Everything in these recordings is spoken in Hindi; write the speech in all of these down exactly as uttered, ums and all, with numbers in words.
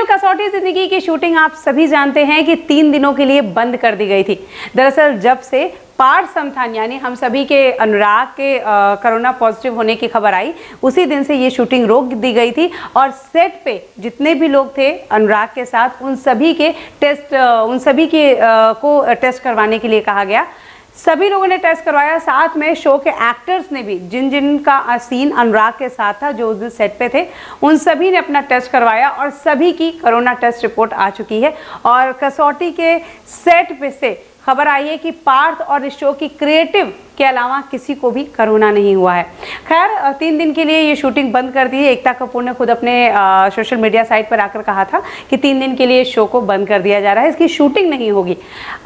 फिल्म कसौटी जिंदगी की शूटिंग आप सभी जानते हैं कि तीन दिनों के लिए बंद कर दी गई थी। दरअसल जब से पार्थ समथान यानी हम सभी के अनुराग के कोरोना पॉजिटिव होने की खबर आई, उसी दिन से ये शूटिंग रोक दी गई थी और सेट पे जितने भी लोग थे अनुराग के साथ उन सभी के टेस्ट उन सभी के आ, को टेस्ट करवाने के लिए कहा गया। सभी लोगों ने टेस्ट करवाया, साथ में शो के एक्टर्स ने भी जिन जिन का सीन अनुराग के साथ था जो उस दिन सेट पे थे उन सभी ने अपना टेस्ट करवाया और सभी की कोरोना टेस्ट रिपोर्ट आ चुकी है। और कसौटी के सेट पे से खबर आई है कि पार्थ और इस शो की क्रिएटिव के अलावा किसी को भी कोरोना नहीं हुआ है। खैर तीन दिन के लिए ये शूटिंग बंद कर दी है। एकता कपूर ने खुद अपने आ, सोशल मीडिया साइट पर आकर कहा था कि तीन दिन के लिए शो को बंद कर दिया जा रहा है, इसकी शूटिंग नहीं होगी।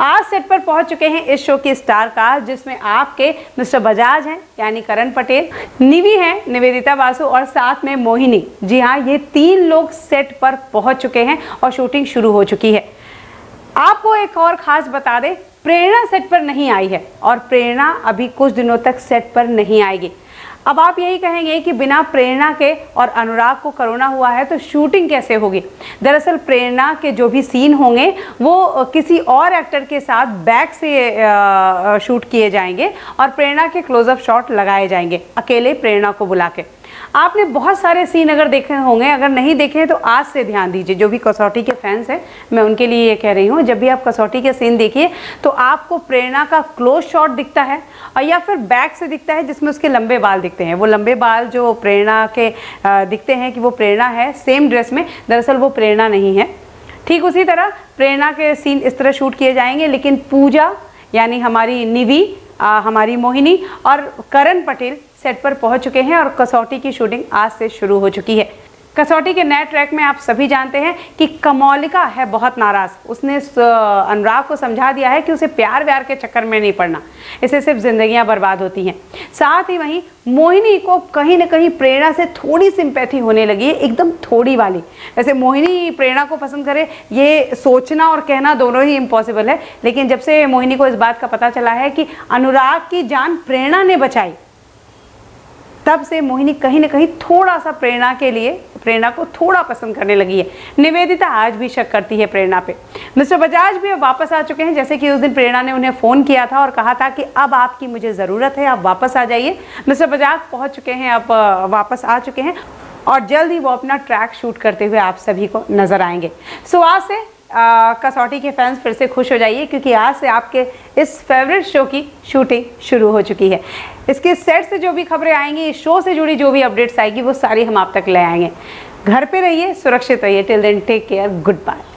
आज सेट पर पहुंच चुके हैं इस शो के स्टार कास्ट, जिसमें आपके मिस्टर बजाज हैं यानी करण पटेल, निवी हैं निवेदिता वासु और साथ में मोहिनी। जी हाँ, ये तीन लोग सेट पर पहुँच चुके हैं और शूटिंग शुरू हो चुकी है। आपको एक और ख़ास बता दें, प्रेरणा सेट पर नहीं आई है और प्रेरणा अभी कुछ दिनों तक सेट पर नहीं आएगी। अब आप यही कहेंगे कि बिना प्रेरणा के और अनुराग को कोरोना हुआ है तो शूटिंग कैसे होगी। दरअसल प्रेरणा के जो भी सीन होंगे वो किसी और एक्टर के साथ बैक से शूट किए जाएंगे और प्रेरणा के क्लोजअप शॉट लगाए जाएंगे अकेले प्रेरणा को बुला के। आपने बहुत सारे सीन अगर देखे होंगे, अगर नहीं देखे तो आज से ध्यान दीजिए। जो भी कसौटी के फैंस हैं मैं उनके लिए ये कह रही हूँ, जब भी आप कसौटी के सीन देखिए तो आपको प्रेरणा का क्लोज शॉट दिखता है और या फिर बैक से दिखता है जिसमें उसके लंबे बाल दिखते हैं। वो लंबे बाल जो प्रेरणा के दिखते हैं कि वो प्रेरणा है सेम ड्रेस में, दरअसल वो प्रेरणा नहीं है। ठीक उसी तरह प्रेरणा के सीन इस तरह शूट किए जाएंगे, लेकिन पूजा यानी हमारी निवी, हमारी मोहिनी और करण पटेल सेट पर पहुंच चुके हैं और कसौटी की शूटिंग आज से शुरू हो चुकी है। कसौटी के नए ट्रैक में आप सभी जानते हैं कि कोमोलिका है बहुत नाराज़। उसने अनुराग को समझा दिया है कि उसे प्यार व्यार के चक्कर में नहीं पड़ना, इससे सिर्फ जिंदगियां बर्बाद होती हैं। साथ ही वहीं मोहिनी को कहीं ना कहीं प्रेरणा से थोड़ी सिंपैथी होने लगी है, एकदम थोड़ी वाली। वैसे मोहिनी प्रेरणा को पसंद करे ये सोचना और कहना दोनों ही इम्पॉसिबल है, लेकिन जब से मोहिनी को इस बात का पता चला है कि अनुराग की जान प्रेरणा ने बचाई, तब से मोहिनी कहीं ना कहीं थोड़ा सा प्रेरणा के लिए प्रेरणा को थोड़ा पसंद करने लगी है। निवेदिता आज भी शक करती है प्रेरणा पे। मिस्टर बजाज भी वापस आ चुके हैं, जैसे कि उस दिन प्रेरणा ने उन्हें फ़ोन किया था और कहा था कि अब आपकी मुझे ज़रूरत है, आप वापस आ जाइए। मिस्टर बजाज पहुंच चुके हैं, अब वापस आ चुके हैं और जल्द ही वो अपना ट्रैक शूट करते हुए आप सभी को नज़र आएंगे। सो आज से कसौटी के फैंस फिर से खुश हो जाइए, क्योंकि आज से आपके इस फेवरेट शो की शूटिंग शुरू हो चुकी है। इसके सेट से जो भी खबरें आएंगी, इस शो से जुड़ी जो भी अपडेट्स आएगी वो सारी हम आप तक ले आएंगे। घर पे रहिए, सुरक्षित रहिए। Till then take care, good bye.